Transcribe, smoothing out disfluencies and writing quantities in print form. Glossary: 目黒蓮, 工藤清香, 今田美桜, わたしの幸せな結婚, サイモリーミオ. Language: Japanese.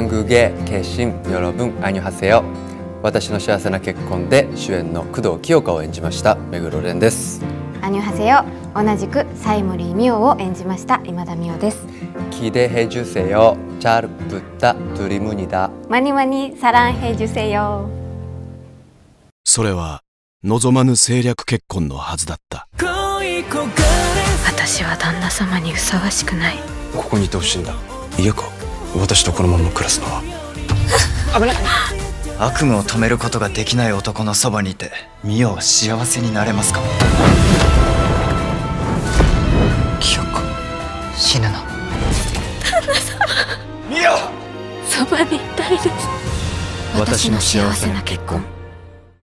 한국의 계신 여러분 안녕하세요. 私の幸せな結婚で主演の工藤清香を演じました目黒蓮です。안녕하세요。同じくサイモリーミオを演じました今田美桜です。기대해주세요。잘 부탁드립니다。많이 많이 사랑해주세요。それは望まぬ政略結婚のはずだった。私は旦那様にふさわしくない。ここにいてほしいんだ。嫌か。私とこのまま暮らすのは危ない。悪夢を止めることができない男のそばにいて美桜は幸せになれますか。清子、死ぬな。旦那様、美桜、そばにいたいです。私の幸せな結婚。